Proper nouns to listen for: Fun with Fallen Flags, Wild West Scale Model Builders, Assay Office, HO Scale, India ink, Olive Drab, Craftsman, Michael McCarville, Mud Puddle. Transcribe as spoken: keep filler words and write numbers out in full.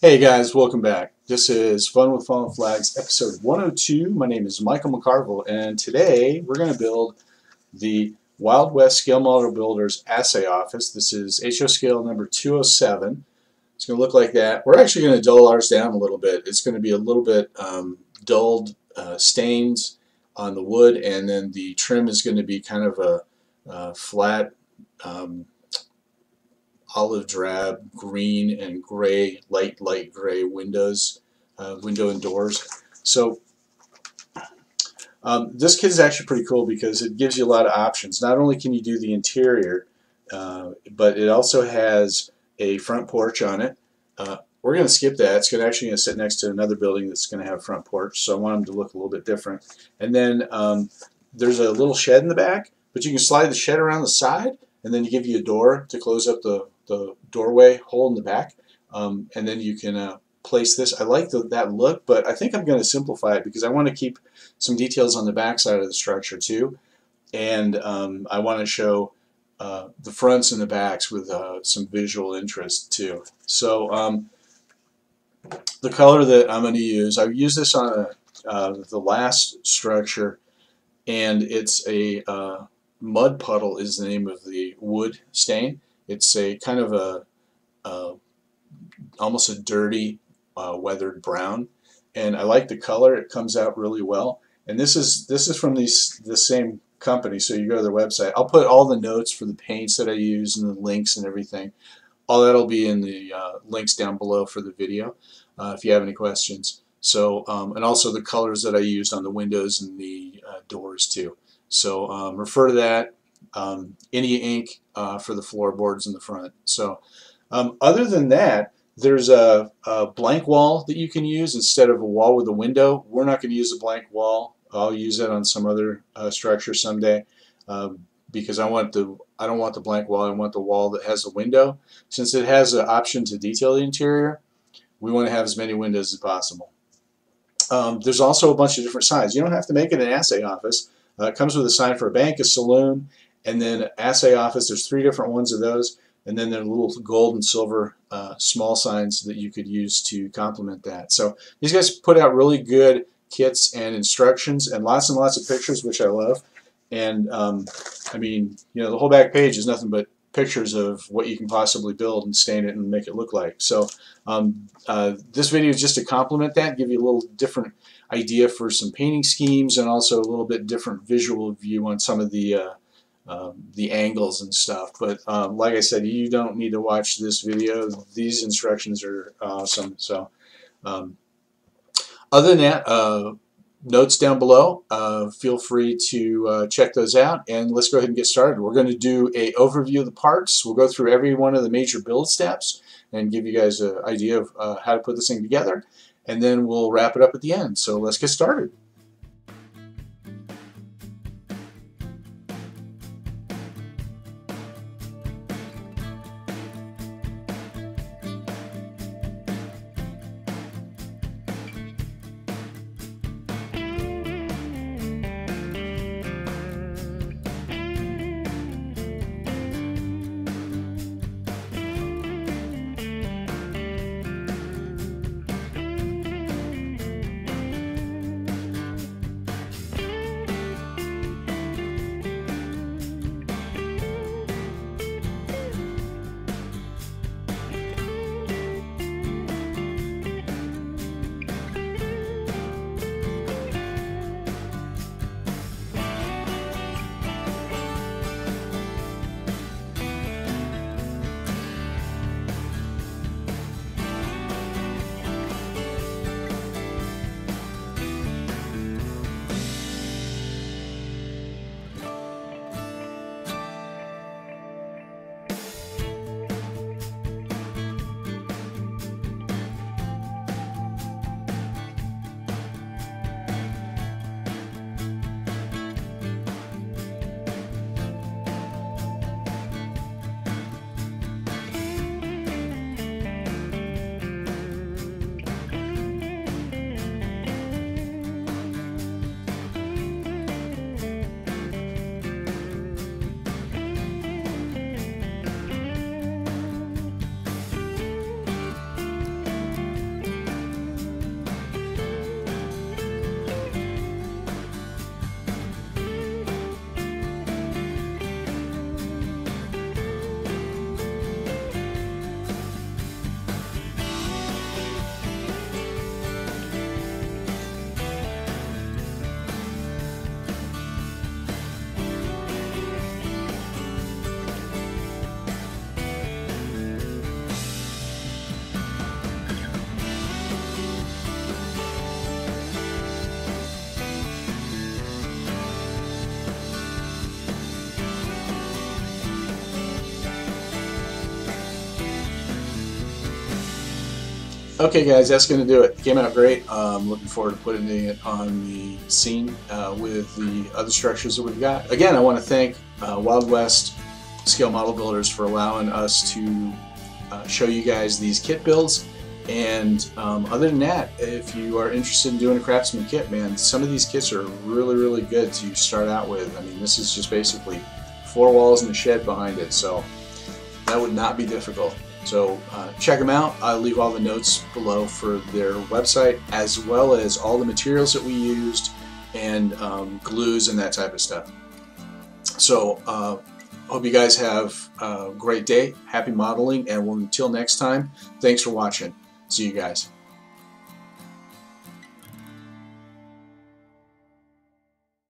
Hey guys, welcome back. This is Fun with Fallen Flags, episode one oh two. My name is Michael McCarville, and today we're going to build the Wild West Scale Model Builders Assay Office. This is H O Scale number two oh seven. It's going to look like that. We're actually going to dull ours down a little bit. It's going to be a little bit um, dulled uh, stains on the wood, and then the trim is going to be kind of a uh, flat um, olive drab, green and gray, light, light gray windows, uh, window and doors. So um, this kit is actually pretty cool because it gives you a lot of options. Not only can you do the interior, uh, but it also has a front porch on it. Uh, we're going to skip that. It's gonna actually going to sit next to another building that's going to have a front porch, so I want them to look a little bit different. And then um, there's a little shed in the back, but you can slide the shed around the side, and then you give you a door to close up the the doorway hole in the back, um, and then you can uh, place this. I like the, that look, but I think I'm going to simplify it because I want to keep some details on the back side of the structure too, and um, I want to show uh, the fronts and the backs with uh, some visual interest too. So um, the color that I'm going to use, I used this on a, uh, the last structure, and it's a uh, Mud Puddle is the name of the wood stain. It's a kind of a, a almost a dirty uh, weathered brown, and I like the color. It comes out really well. And this is this is from these the same company. So you go to their website. I'll put all the notes for the paints that I use and the links and everything. All that'll be in the uh, links down below for the video uh, if you have any questions. So um, and also the colors that I used on the windows and the uh, doors too. So um, refer to that. Um, India ink uh, for the floorboards in the front. So um, other than that, there's a, a blank wall that you can use instead of a wall with a window. We're not going to use a blank wall. I'll use that on some other uh, structure someday um, because I want the I don't want the blank wall. I want the wall that has a window. Since it has an option to detail the interior, we want to have as many windows as possible. Um, there's also a bunch of different signs. You don't have to make it an assay office. Uh, it comes with a sign for a bank, a saloon, and then assay office. There's three different ones of those, and then there are little gold and silver uh, small signs that you could use to complement that. So these guys put out really good kits and instructions and lots and lots of pictures, which I love. And um, I mean, you know, the whole back page is nothing but pictures of what you can possibly build and stain it and make it look like. So um, uh, this video is just to complement that, give you a little different idea for some painting schemes, and also a little bit different visual view on some of the uh, uh, the angles and stuff. But um, like I said, you don't need to watch this video. These instructions are awesome. So um, other than that, uh, notes down below. Uh, feel free to uh, check those out, and let's go ahead and get started. We're going to do an overview of the parts. We'll go through every one of the major build steps and give you guys an idea of uh, how to put this thing together, and then we'll wrap it up at the end. So let's get started. Okay guys, that's going to do it. Came out great. Um, looking forward to putting it on the scene uh, with the other structures that we've got. Again, I want to thank uh, Wild West Scale Model Builders for allowing us to uh, show you guys these kit builds. And um, other than that, if you are interested in doing a craftsman kit, man, some of these kits are really, really good to start out with. I mean, this is just basically four walls and a shed behind it, so that would not be difficult. So uh, check them out. I'll leave all the notes below for their website, as well as all the materials that we used and um, glues and that type of stuff. So uh, hope you guys have a great day, happy modeling, and we'll, until next time, thanks for watching. See you guys.